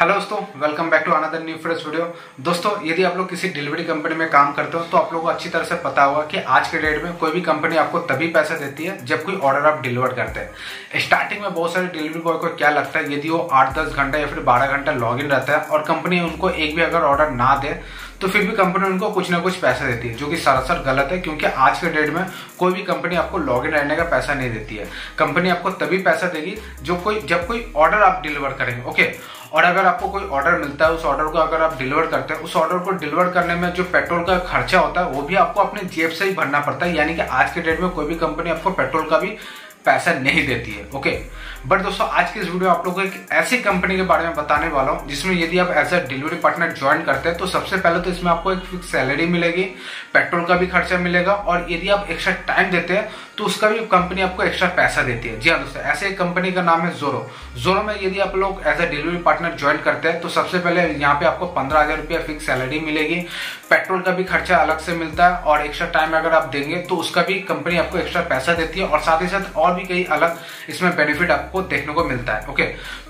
Hello दोस्तों, welcome back to another new fresh video. दोस्तों, यदि आप लोग किसी डिलीवरी कंपनी में काम करते हो तो आप लोगों को अच्छी तरह से पता होगा कि आज के डेट में कोई भी कंपनी आपको तभी पैसा देती है जब कोई ऑर्डर आप डिलीवर करते हैं। स्टार्टिंग में बहुत सारे डिलीवरी बॉय को क्या लगता है, यदि वो 8-10 घंटा या फिर 12 घंटा लॉग इन रहता है और कंपनी उनको एक भी अगर ऑर्डर ना दे तो फिर भी कंपनी उनको कुछ ना कुछ पैसा देती है, जो कि सरासर गलत है। क्योंकि आज के डेट में कोई भी कंपनी आपको लॉग इन रहने का पैसा नहीं देती है। कंपनी आपको तभी पैसा देगी जब कोई ऑर्डर आप डिलीवर करेंगे, ओके। और अगर आपको कोई ऑर्डर मिलता है, उस ऑर्डर को अगर आप डिलीवर करते हैं, उस ऑर्डर को डिलीवर करने में जो पेट्रोल का खर्चा होता है वो भी आपको अपने जेब से ही भरना पड़ता है। यानी कि आज के डेट में कोई भी कंपनी आपको पेट्रोल का भी पैसा नहीं देती है, ओके। बट दोस्तों, आज की इस वीडियो आप लोगों को एक ऐसी कंपनी के बारे में बताने वाला हूँ जिसमें यदि आप as a delivery partner join करते हैं तो सबसे पहले तो इसमें आपको एक फिक्स सैलरी मिलेगी, पेट्रोल का भी खर्चा मिलेगा, और यदि आप एक्स्ट्रा टाइम देते हैं तो उसका भी कंपनी आपको एक्स्ट्रा पैसा देती है। जी हाँ दोस्तों, ऐसे एक कंपनी का नाम है ज़ोर्रो। ज़ोर्रो में यदि आप लोग as a delivery partner join करते हैं तो सबसे पहले यहाँ पे आपको 15,000 रुपया फिक्स सैलरी मिलेगी, पेट्रोल का भी खर्चा अलग से मिलता है, और एक्स्ट्रा टाइम अगर आप देंगे तो उसका भी कंपनी आपको एक्स्ट्रा पैसा देती है, और साथ ही साथ और भी कई अलग इसमें बेनिफिट आपको देखने को मिलता है, ओके।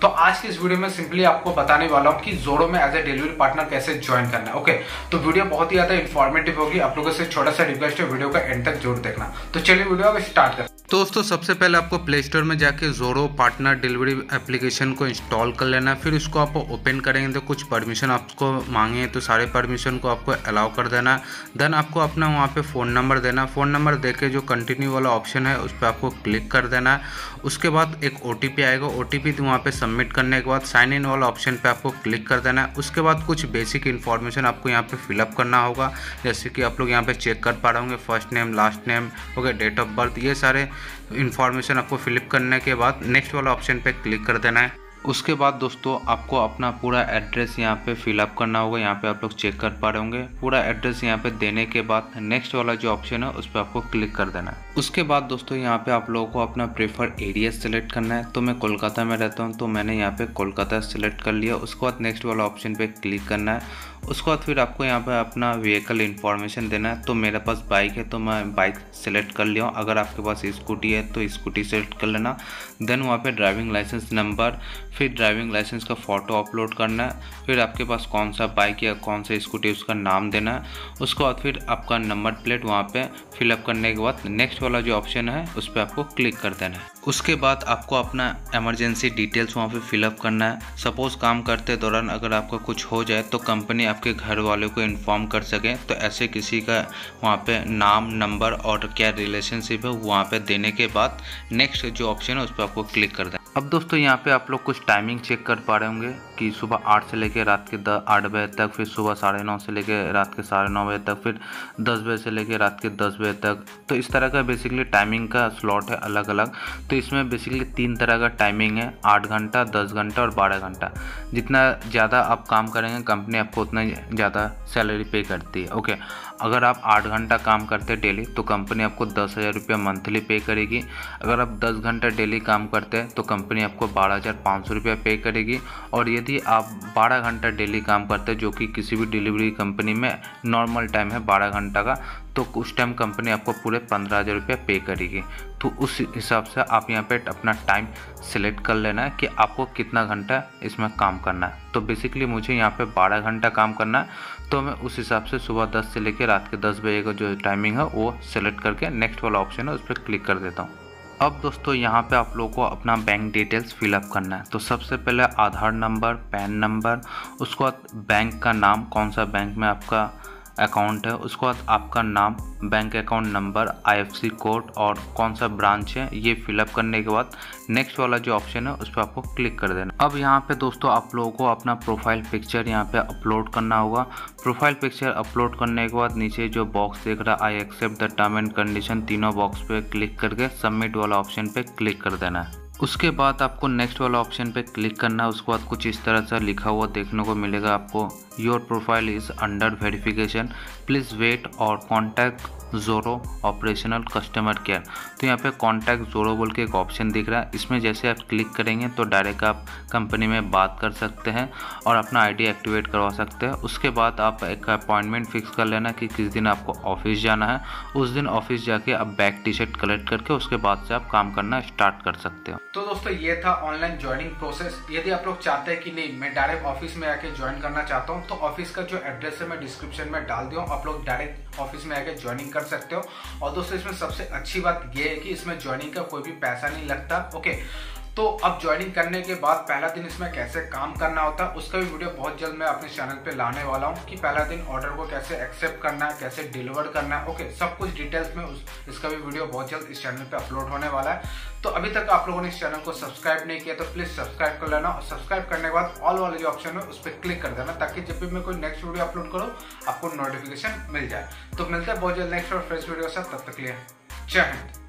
तो आज की इस वीडियो में सिंपली आपको बताने वाला हूँ कि ज़ोर्रो में एज ए डिलीवरी पार्टनर कैसे ज्वाइन करना है, ओके। तो वीडियो बहुत ही ज्यादा इन्फॉर्मेटिव होगी, आप लोगों से छोटा सा रिक्वेस्ट है, वीडियो का एंड तक जरूर देखना। तो चलिए वीडियो अब स्टार्ट करते हैं। तो दोस्तों, सबसे पहले आपको प्ले स्टोर में जाके ज़ोर्रो पार्टनर डिलीवरी एप्लीकेशन को इंस्टॉल कर लेना है। फिर उसको आप ओपन करेंगे तो कुछ परमिशन आपको मांगे तो सारे परमिशन को आपको अलाउ कर देना। देन आपको अपना वहाँ पे फ़ोन नंबर देना। फ़ोन नंबर देके जो कंटिन्यू वाला ऑप्शन है उस पर आपको क्लिक कर देना है। उसके बाद एक OTP आएगा, OTP तो वहाँ पे सबमिट करने के बाद साइन इन वाला ऑप्शन पे आपको क्लिक कर देना है। उसके बाद कुछ बेसिक इन्फॉर्मेशन आपको यहाँ पे फिलअप करना होगा, जैसे कि आप लोग यहाँ पे चेक कर पा रहे होंगे, first name, last name, okay, date of birth, ये सारे इन्फॉर्मेशन आपको फिलअप करने के बाद नेक्स्ट वाला ऑप्शन पर क्लिक कर देना है। उसके बाद दोस्तों, आपको अपना पूरा एड्रेस यहाँ पे फिलअप करना होगा। यहाँ पे आप लोग चेक कर पा रहे होंगे, पूरा एड्रेस यहाँ पे देने के बाद नेक्स्ट वाला जो ऑप्शन है उस पर आपको क्लिक कर देना है। उसके बाद दोस्तों, यहाँ पे आप लोगों को अपना प्रेफर्ड एरिया सेलेक्ट करना है। तो मैं कोलकाता में रहता हूँ तो मैंने यहाँ पे कोलकाता सेलेक्ट कर लिया। उसके बाद नेक्स्ट वाला ऑप्शन पर क्लिक करना है। उसके बाद फिर आपको यहाँ पे अपना व्हीकल इन्फॉर्मेशन देना है। तो मेरे पास बाइक है तो मैं बाइक सेलेक्ट कर लिया हूँ। अगर आपके पास स्कूटी है तो स्कूटी सेलेक्ट कर लेना। देन वहाँ पे ड्राइविंग लाइसेंस नंबर, फिर ड्राइविंग लाइसेंस का फ़ोटो अपलोड करना है। फिर आपके पास कौन सा बाइक या कौन सा स्कूटी, उसका नाम देना है। उसके बाद फिर आपका नंबर प्लेट वहाँ पर फिलअप करने के बाद नेक्स्ट वाला जो ऑप्शन है उस पर आपको क्लिक कर देना है। उसके बाद आपको अपना इमरजेंसी डिटेल्स वहाँ पे फिलअप करना है। सपोज़ काम करते दौरान अगर आपका कुछ हो जाए तो कंपनी आपके घर वालों को इन्फॉर्म कर सके, तो ऐसे किसी का वहाँ पे नाम, नंबर और क्या रिलेशनशिप है वहाँ पे देने के बाद नेक्स्ट जो ऑप्शन है उस पर आपको क्लिक कर दें। अब दोस्तों, यहाँ पे आप लोग कुछ टाइमिंग चेक कर पा रहे होंगे कि सुबह 8 से लेकर रात के 8 बजे तक, फिर सुबह 9:30 से लेकर रात के 9:30 बजे तक, फिर 10 बजे से लेकर रात के 10 बजे तक। तो इस तरह का बेसिकली टाइमिंग का स्लॉट है अलग अलग। तो इसमें बेसिकली 3 तरह का टाइमिंग है, 8 घंटा, 10 घंटा और 12 घंटा। जितना ज़्यादा आप काम करेंगे कंपनी आपको उतना ज़्यादा सैलरी पे करती है, ओके। अगर आप 8 घंटा काम करते हैं डेली तो कंपनी आपको 10,000 रुपया मंथली पे करेगी। अगर आप 10 घंटा डेली काम करते हैं तो कंपनी आपको 12,500 रुपया पे करेगी। और यदि आप 12 घंटा डेली काम करते हैं, जो कि किसी भी डिलीवरी कंपनी में नॉर्मल टाइम है 12 घंटा का, तो उस टाइम कंपनी आपको पूरे 15,000 रुपया पे करेगी। तो उस हिसाब से आप यहाँ पे अपना टाइम सेलेक्ट कर लेना है कि आपको कितना घंटा इसमें काम करना है। तो बेसिकली मुझे यहाँ पे 12 घंटा काम करना है, तो मैं उस हिसाब से सुबह 10 से लेकर रात के 10 बजे का जो टाइमिंग है वो सेलेक्ट करके नेक्स्ट वाला ऑप्शन है उस पर क्लिक कर देता हूँ। अब दोस्तों, यहाँ पे आप लोगों को अपना बैंक डिटेल्स फिलअप करना है। तो सबसे पहले आधार नंबर, पैन नंबर, उसके बाद बैंक का नाम, कौन सा बैंक में आपका अकाउंट है, उसके बाद आपका नाम, bank account number, IFSC code और कौन सा ब्रांच है, ये फिलअप करने के बाद नेक्स्ट वाला जो ऑप्शन है उस पर आपको क्लिक कर देना। अब यहाँ पे दोस्तों, आप लोगों को अपना प्रोफाइल पिक्चर यहाँ पे अपलोड करना होगा। प्रोफाइल पिक्चर अपलोड करने के बाद नीचे जो बॉक्स देख रहा है, I accept the term and condition, तीनों बॉक्स पे क्लिक करके सबमिट वाला ऑप्शन पे क्लिक कर देना है। उसके बाद आपको नेक्स्ट वाला ऑप्शन पे क्लिक करना है। उसके बाद कुछ इस तरह से लिखा हुआ देखने को मिलेगा आपको, your profile is under verification, please wait और contact Zorro operational customer care. तो यहाँ पे कॉन्टैक्ट ज़ोरो बोल के एक ऑप्शन दिख रहा है, इसमें जैसे आप क्लिक करेंगे तो डायरेक्ट आप कंपनी में बात कर सकते हैं और अपना आईडी एक्टिवेट करवा सकते हैं। उसके बाद आप एक अपॉइंटमेंट फिक्स कर लेना कि किस दिन आपको ऑफिस जाना है। उस दिन ऑफिस जाके आप बैग टी शर्ट कलेक्ट करके उसके बाद से आप काम करना स्टार्ट कर सकते हो। तो दोस्तों ये था ऑनलाइन ज्वाइनिंग प्रोसेस। यदि आप लोग चाहते हैं कि नहीं मैं डायरेक्ट ऑफिस में आके ज्वाइन करना चाहता हूँ तो ऑफिस का जो एड्रेस है मैं डिस्क्रिप्शन में डाल दिया हूँ, आप लोग डायरेक्ट ऑफिस में आके ज्वाइनिंग कर सकते हो। और दोस्तों इसमें सबसे अच्छी बात यह है कि इसमें ज्वाइनिंग का कोई भी पैसा नहीं लगता। ओके, तो अब ज्वाइनिंग करने के बाद पहला दिन इसमें कैसे काम करना होता है उसका भी वीडियो बहुत जल्द मैं अपने चैनल पे लाने वाला हूँ कि पहला दिन ऑर्डर को कैसे एक्सेप्ट करना है, कैसे डिलीवर करना है। ओके, सब कुछ डिटेल्स में इसका भी वीडियो बहुत जल्द इस चैनल पे अपलोड होने वाला है। तो अभी तक आप लोगों ने इस चैनल को सब्सक्राइब नहीं किया तो प्लीज़ सब्सक्राइब कर लेना और सब्सक्राइब करने के बाद ऑल वाले जो ऑप्शन है उस पर क्लिक कर देना ताकि जब भी मैं कोई नेक्स्ट वीडियो अपलोड करूँ आपको नोटिफिकेशन मिल जाए। तो मिलता है बहुत जल्द नेक्स्ट और फ्रेश वीडियो के साथ, तब तक के लिए जय हिंद।